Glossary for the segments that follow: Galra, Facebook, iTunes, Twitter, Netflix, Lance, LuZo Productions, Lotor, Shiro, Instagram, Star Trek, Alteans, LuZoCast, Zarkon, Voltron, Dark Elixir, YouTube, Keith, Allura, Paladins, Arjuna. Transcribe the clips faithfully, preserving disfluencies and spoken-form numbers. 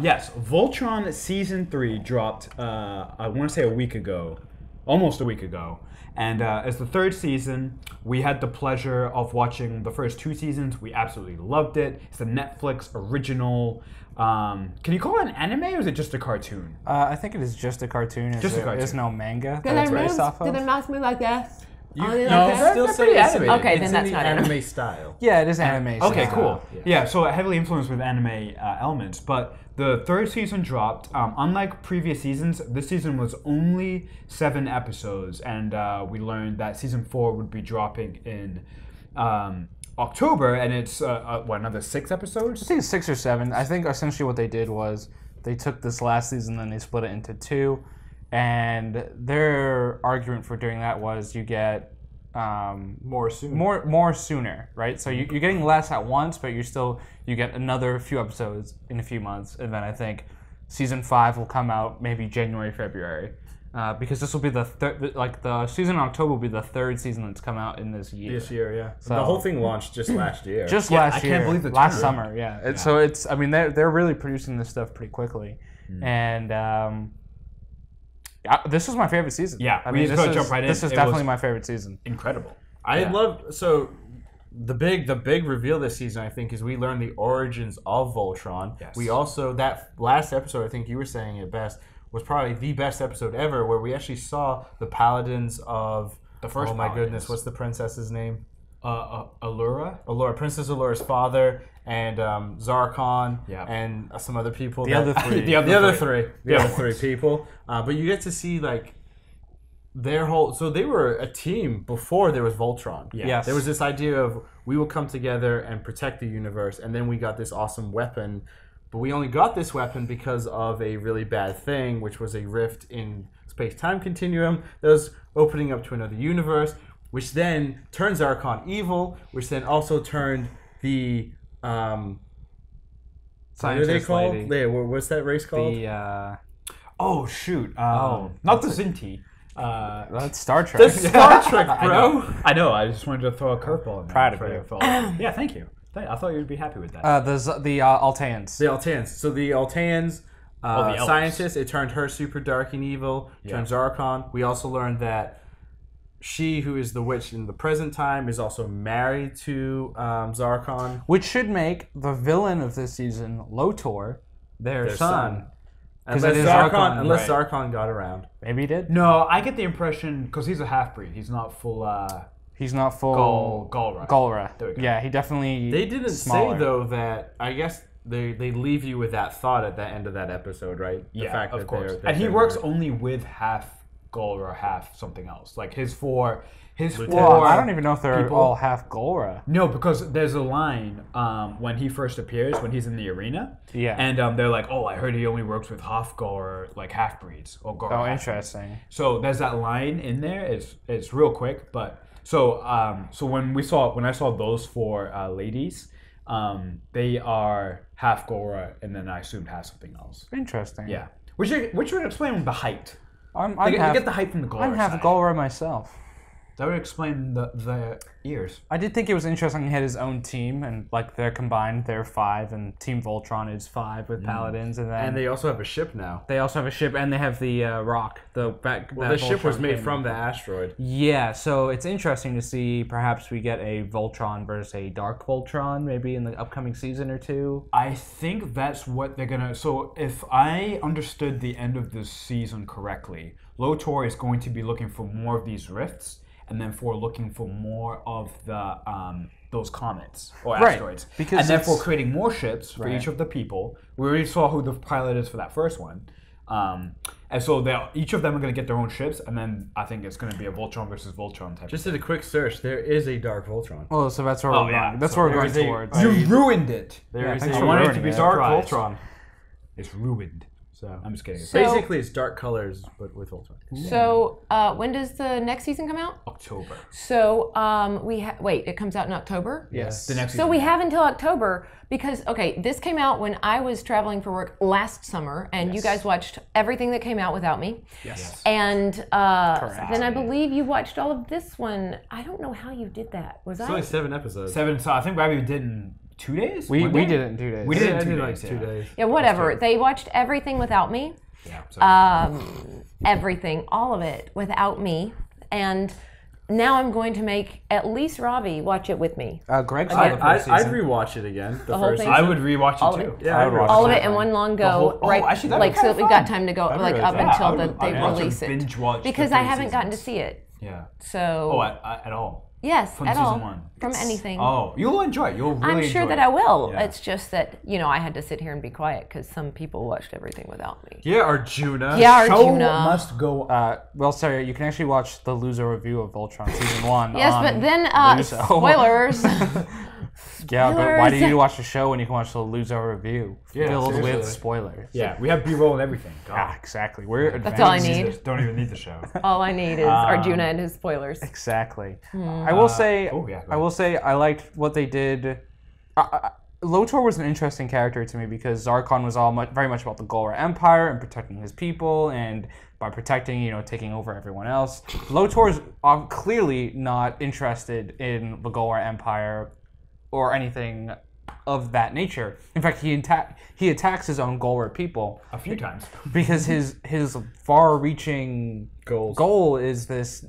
Yes, Voltron season three dropped, uh, I want to say a week ago, almost a week ago. And uh, as the third season, we had the pleasure of watching the first two seasons. We absolutely loved it. It's a Netflix original. Um, can you call it an anime, or is it just a cartoon? Uh, I think it is just a cartoon. Just there, a cartoon. There's no manga did that's based off of. Did their mouths move like this? You, no, like still that's say anime. Okay, it's then that's the not anime, anime style. Yeah, it is anime. Okay, style. Cool. Yeah. yeah, so heavily influenced with anime uh, elements, but the third season dropped. Um, unlike previous seasons, this season was only seven episodes, and uh, we learned that season four would be dropping in um, October, and it's uh, uh, what, another six episodes? I think it's six or seven. I think essentially what they did was they took this last season and they split it into two. And their argument for doing that was you get um, more sooner. More, more sooner, right? So you, you're getting less at once, but you're still you get another few episodes in a few months, and then I think season five will come out maybe January, February, uh, because this will be the third, like the season in October will be the third season that's come out in this year. This year, yeah. So the whole thing launched just last year. Just yeah, last I year. I can't believe the last term. Summer, yeah. yeah. So it's I mean they're they're really producing this stuff pretty quickly, mm. and. Um, I, this was my favorite season. Yeah, I mean, this is, jump right in. This is definitely my favorite season. Incredible. I yeah. love so the big the big reveal this season. I think is we learned the origins of Voltron. Yes. We also that last episode. I think you were saying it best was probably the best episode ever, where we actually saw the Paladins of the first. Oh my Paladins. Goodness, what's the princess's name? Uh, uh, Allura. Allura, Princess Allura's father. And um, Zarkon yep. and some other people. The that, other three. the other, the other three. three. The other three people. Uh, but you get to see like their whole. So they were a team before there was Voltron. Yeah. Yes. There was this idea of we will come together and protect the universe, and then we got this awesome weapon. But we only got this weapon because of a really bad thing, which was a rift in space-time continuum that was opening up to another universe, which then turned Zarkon evil, which then also turned the. Um, what are they called? Yeah, what's that race called? The, uh, oh shoot! Um, oh, not the Zinti. Uh, that's Star Trek. That's Star Trek, bro. I know. I know. I just wanted to throw a curveball. Proud of you. Yeah, thank you. I thought you'd be happy with that. Uh, the the uh, Alteans. The Alteans. So the Alteans uh, oh, the scientist. It turned her super dark and evil. Yeah. Turned Zarkon. We also learned that. She, who is the witch in the present time, is also married to um, Zarkon. Which should make the villain of this season, Lotor, their, their son. Unless, it is Zarkon, Zarkon, unless right. Zarkon got around. Maybe he did. No, I get the impression, because he's a half-breed. He's not full... Uh, he's not full... Galra. Galra. There we go. Yeah, he definitely... They didn't smaller. say, though, that... I guess... They they leave you with that thought at the end of that episode, right? The yeah, fact of that course. They're, they're and he works weird. only with half... Galra, half something else. Like his four, his Lieutenant. four. I don't even know if they're people. all half Galra. No, because there's a line um, when he first appears, when he's in the arena. Yeah. And um, they're like, oh, I heard he only works with half Galra, like half breeds or Galra. Oh, half-breeds. Interesting. So there's that line in there. It's it's real quick, but so um, so when we saw when I saw those four uh, ladies, um, they are half Galra, and then I assumed half something else. Interesting. Yeah. Which which would explain the height. I'm, I'm they, have, they get the hype from the Galra. I'm half Galra myself. That would explain the, the ears. I did think it was interesting he had his own team, and like they're combined, they're five, and Team Voltron is five with mm. Paladins, and then and they also have a ship now. They also have a ship, and they have the uh, rock. The back. Well, the ship was made from the asteroid. Yeah, so it's interesting to see. Perhaps we get a Voltron versus a Dark Voltron, maybe in the upcoming season or two. I think that's what they're gonna. So if I understood the end of this season correctly, Lotor is going to be looking for more of these rifts. And then for looking for more of the um, those comets or asteroids, right, because and therefore creating more ships for right. each of the people. We already saw who the pilot is for that first one, um, and so each of them are going to get their own ships. And then I think it's going to be a Voltron versus Voltron type. Just did a quick search. There is a Dark Voltron. Oh, so that's where oh, we're yeah. going. That's so where we're going towards. You ruined it. There is. Yeah, I wanted it to be it. Dark Voltron. It's ruined. So I'm just kidding. So, basically, it's dark colors, but with Voltron. So uh, when does the next season come out? October. So um, we ha wait, it comes out in October? Yes. The next. So season we have until October because, okay, this came out when I was traveling for work last summer, and yes. you guys watched everything that came out without me. Yes. And uh, then I believe you watched all of this one. I don't know how you did that. Was it's I? It's only seven episodes. Seven. So I think Robbie didn't. two days? We, we did it in two days. We did it in two, like two, two days. Yeah, whatever. They watched everything without me. Yeah, um, everything, all of it without me. And now I'm going to make at least Robbie watch it with me. Uh, Greg, I, I, I'd rewatch it again. The, the whole first thing? I would rewatch it all too. It? Yeah, I would watch all it. All of it in one long go, whole, oh, right? Actually, like so that we've got time to go like up that. until would, the, they I'd release it. Because I haven't seasons. gotten to see it. Yeah. So. Oh, I, I, at all. Yes, from at all. One. From it's, anything. Oh, you'll enjoy it. You'll really enjoy it. I'm sure that it. I will. Yeah. It's just that, you know, I had to sit here and be quiet because some people watched everything without me. Yeah, Arjuna. Yeah, Arjuna. Show must go. Uh, well, sorry, you can actually watch the LuZo review of Voltron Season one. Yes, on but then, uh, spoilers. Yeah, but why do you watch the show when you can watch the LuZo review yeah, filled seriously. with spoilers? Yeah, we have B-roll and everything. Ah, exactly. We're advanced. That's all I need. Don't even need the show. All I need is um, Arjuna and his spoilers. Exactly. Mm. I will say. Uh, oh, yeah, I will say I liked what they did. I, I, Lotor was an interesting character to me because Zarkon was all much, very much about the Galra Empire and protecting his people, and by protecting, you know, taking over everyone else. Lotor's um, clearly not interested in the Galra Empire or anything of that nature. In fact, he he attacks his own Galra people a few times because his his far-reaching Goals. goal is this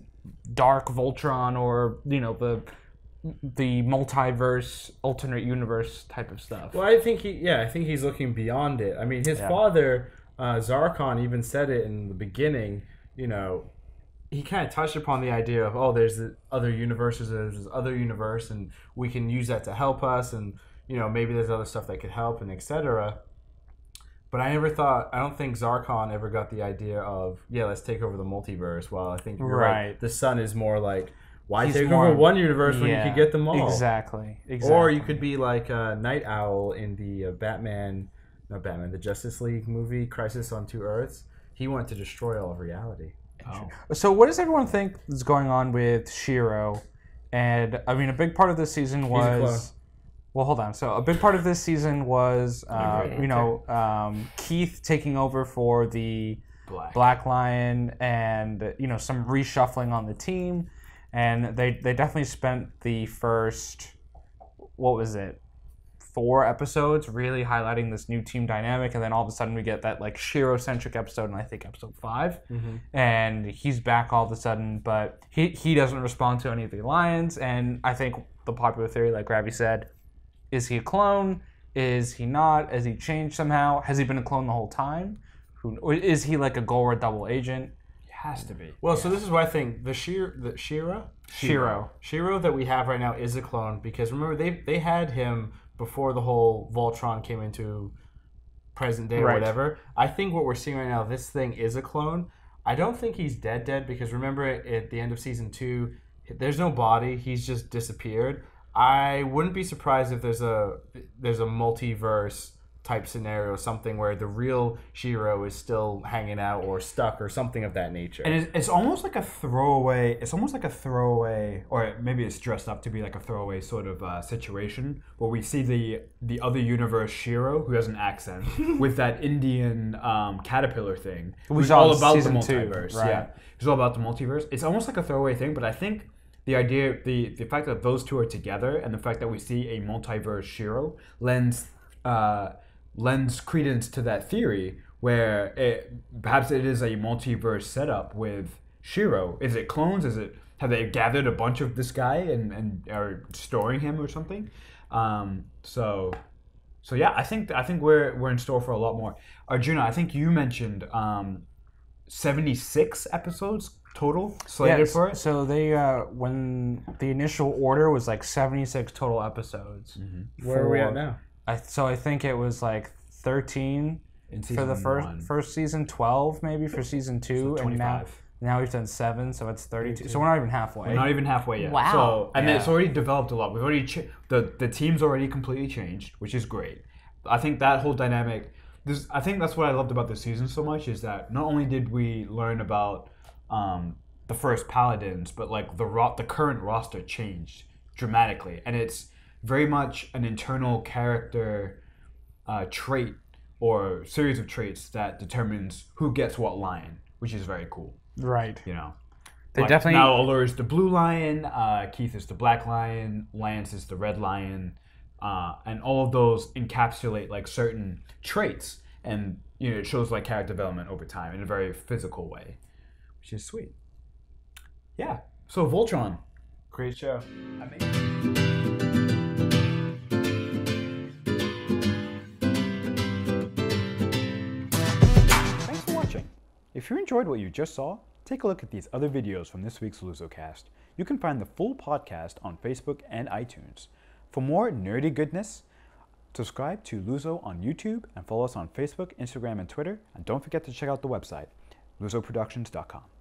dark Voltron, or you know the the multiverse, alternate universe type of stuff. Well, I think he yeah, I think he's looking beyond it. I mean, his yeah. father uh, Zarkon even said it in the beginning. You know, he kind of touched upon the idea of, oh, there's the other universes, there's this other universe, and we can use that to help us, and, you know, maybe there's other stuff that could help, and et cetera. But I never thought, I don't think Zarkon ever got the idea of, yeah, let's take over the multiverse. Well, I think you're right. right. The sun is more like, why He's take more, over one universe yeah, when you could get them all? Exactly. exactly. Or you could be like a Night Owl in the uh, Batman, not Batman, the Justice League movie, Crisis on Two Earths. He wanted to destroy all of reality. Oh. So what does everyone think is going on with Shiro? And I mean, a big part of this season was, well, hold on. So a big part of this season was, uh, you know, um, Keith taking over for the Black. Black Lion, and you know, some reshuffling on the team, and they they definitely spent the first, what was it, four episodes really highlighting this new team dynamic, and then all of a sudden we get that like Shiro-centric episode, and I think episode five, mm-hmm. and he's back all of a sudden, but he he doesn't respond to any of the alliance, and I think the popular theory, like Ravi said, is he a clone? Is he not? Has he changed somehow? Has he been a clone the whole time? Who, or is he like a Galra double agent? He has to be. Well, yeah. So this is why I think the Shiro, the Shiro, Shiro, Shiro that we have right now is a clone, because remember they they had him before the whole Voltron came into present day or right. whatever. I think what we're seeing right now, this thing is a clone. I don't think he's dead dead, because remember at the end of season two, there's no body. He's just disappeared. I wouldn't be surprised if there's a there's a multiverse type scenario, something where the real Shiro is still hanging out or stuck or something of that nature. And it's, it's almost like a throwaway, it's almost like a throwaway, or maybe it's dressed up to be like a throwaway sort of uh, situation, where we see the the other universe Shiro, who has an accent, with that Indian um, caterpillar thing, who's all about the multiverse. Right. Yeah, who's all about the multiverse. It's almost like a throwaway thing, but I think the idea, the, the fact that those two are together, and the fact that we see a multiverse Shiro lends... Uh, lends credence to that theory, where it, perhaps it is a multiverse setup with Shiro. Is it clones? Is it have they gathered a bunch of this guy and, and are storing him or something? Um, so, so yeah, I think I think we're we're in store for a lot more. Arjuna, I think you mentioned um, seventy-six episodes total slated yeah, for it. So they uh, when the initial order was like seventy-six total episodes. Mm-hmm. Where for, are we at now? I, so I think it was like thirteen for the first one. first season, twelve maybe for season two, so and now now we've done seven, so it's thirty-two. thirty-two. So we're not even halfway. We're not even halfway yet. Wow! So and yeah. it's already developed a lot. We've already ch the the team's already completely changed, which is great. I think that whole dynamic. This I think that's what I loved about this season so much, is that not only did we learn about um, the first Paladins, but like the ro the current roster changed dramatically, and it's very much an internal character uh, trait or series of traits that determines who gets what lion, which is very cool. Right. You know, they like definitely now Allura is the blue lion, uh, Keith is the black lion, Lance is the red lion. uh, and all of those encapsulate like certain traits, and you know it shows like character development over time in a very physical way, which is sweet. Yeah. So Voltron, great show. I mean if you enjoyed what you just saw, take a look at these other videos from this week's LuZoCast. You can find the full podcast on Facebook and iTunes. For more nerdy goodness, subscribe to LuZo on YouTube and follow us on Facebook, Instagram, and Twitter. And don't forget to check out the website, LuZo Productions dot com.